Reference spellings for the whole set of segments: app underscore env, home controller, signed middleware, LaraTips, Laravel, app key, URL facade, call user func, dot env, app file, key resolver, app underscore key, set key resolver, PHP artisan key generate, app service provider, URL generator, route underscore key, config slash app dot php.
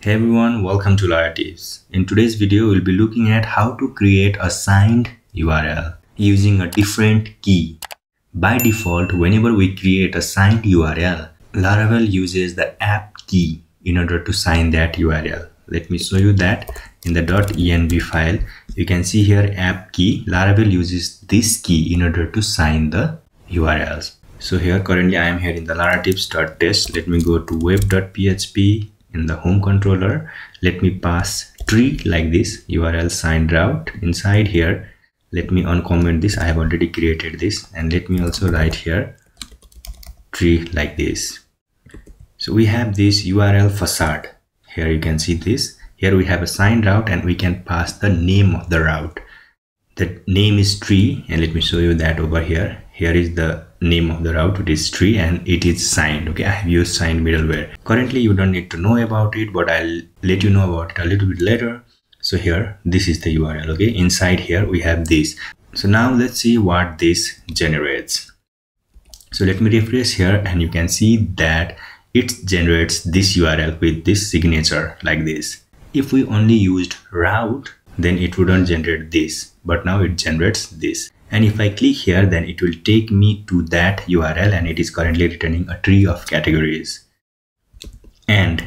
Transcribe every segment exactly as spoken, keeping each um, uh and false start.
Hey everyone, welcome to LaraTips. In today's video, we'll be looking at how to create a signed U R L using a different key. By default, whenever we create a signed U R L, Laravel uses the app key in order to sign that U R L. Let me show you that in the dot env file. You can see here app key. Laravel uses this key in order to sign the U R Ls. So here currently I am here in the LaraTips.test. Let me go to web dot P H P. In the home controller, let me pass tree like this, U R L signed route. Inside here, let me uncomment this. I have already created this, and let me also write here tree like this. So we have this U R L facade. Here you can see this. Here we have a signed route, and we can pass the name of the route. The name is tree, and let me show you that over here. Here is the name of the route, it is tree, and it is signed. Okay, I have used signed middleware. Currently you don't need to know about it, but I'll let you know about it a little bit later. So here, this is the U R L. Okay, inside here we have this. So now let's see what this generates. So let me refresh here, and you can see that it generates this U R L with this signature like this. If we only used route, then it wouldn't generate this, but now it generates this. And if I click here, then it will take me to that U R L, and it is currently returning a tree of categories. And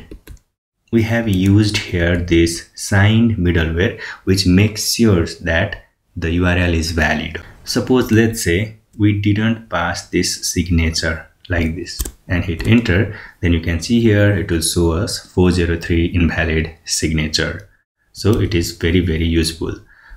we have used here this signed middleware, which makes sure that the U R L is valid. Suppose, let's say we didn't pass this signature like this and hit enter, then you can see here it will show us four oh three invalid signature. So it is very, very useful.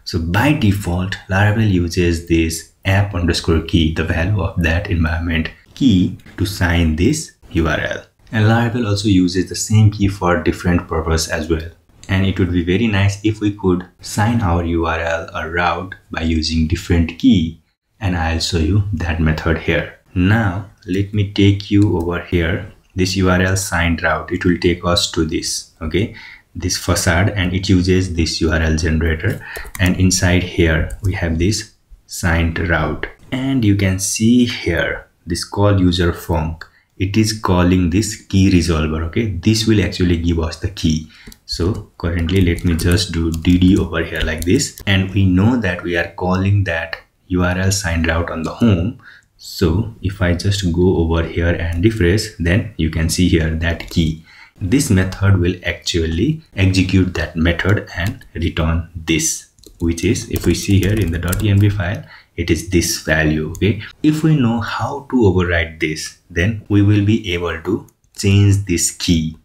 So by default, Laravel uses this app underscore key, the value of that environment key, to sign this U R L. And Laravel also uses the same key for different purpose as well. And it would be very nice if we could sign our U R L or route by using different key. And I'll show you that method here. Now, let me take you over here. This U R L signed route, it will take us to this, okay? This facade, and it uses this U R L generator, and inside here we have this signed route, and you can see here this call user func, it is calling this key resolver. Okay, this will actually give us the key. So currently let me just do D D over here like this, and we know that we are calling that U R L signed route on the home. So if I just go over here and refresh, then you can see here that key. This method will actually execute that method and return this, which is, if we see here in the .env file, it is this value. Okay, if we know how to override this, then we will be able to change this key,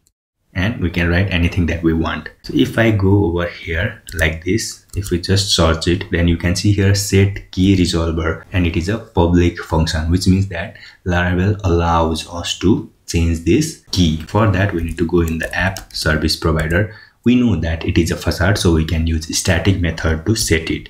and we can write anything that we want. So if I go over here like this, if we just search it, then you can see here set key resolver, and it is a public function, which means that Laravel allows us to change this key. For that, we need to go in the app service provider. We know that it is a facade, so we can use static method to set it.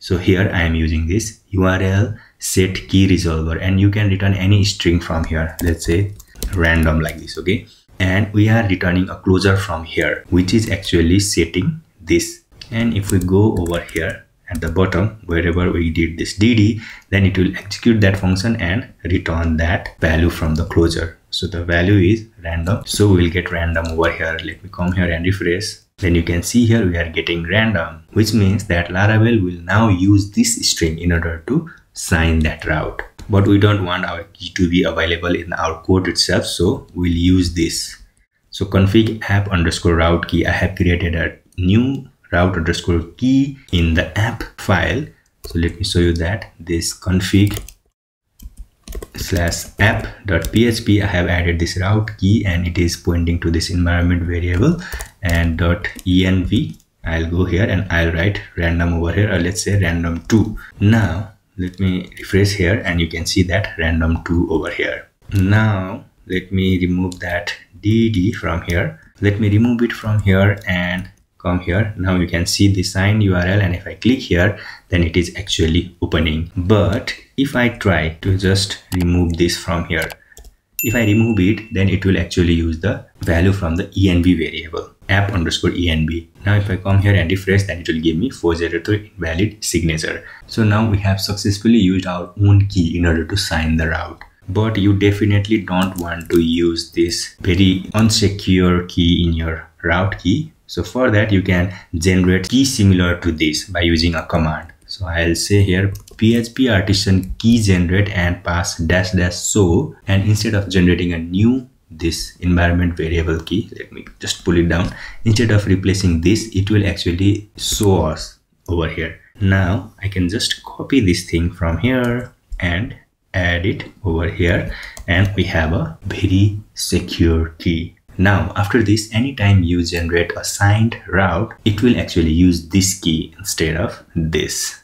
So here I am using this U R L set key resolver, and you can return any string from here, let's say random like this. Okay, and we are returning a closure from here, which is actually setting this. And if we go over here at the bottom, wherever we did this D D, then it will execute that function and return that value from the closure. So the value is random, so we'll get random over here. Let me come here and refresh. Then you can see here we are getting random, which means that Laravel will now use this string in order to sign that route. But we don't want our key to be available in our code itself, so we'll use this. So config app underscore route key. I have created a new route underscore key in the app file. So let me show you that this config slash app dot php, I have added this route key, and it is pointing to this environment variable, and dot env. I'll go here and I'll write random over here, or let's say random two. Now let me refresh here, and you can see that random two over here. Now let me remove that D D from here. Let me remove it from here and come here. Now you can see the signed U R L, and if I click here, then it is actually opening. But if I try to just remove this from here, if I remove it, then it will actually use the value from the env variable, app underscore env. Now if I come here and refresh, then it will give me four oh three invalid signature. So now we have successfully used our own key in order to sign the route. But you definitely don't want to use this very unsecure key in your route key. So for that, you can generate key similar to this by using a command. So I'll say here P H P artisan key generate and pass dash dash so, and instead of generating a new this environment variable key, let me just pull it down. Instead of replacing this, it will actually show us over here. Now I can just copy this thing from here and add it over here, and we have a very secure key. Now after this, anytime you generate a signed route, it will actually use this key instead of this.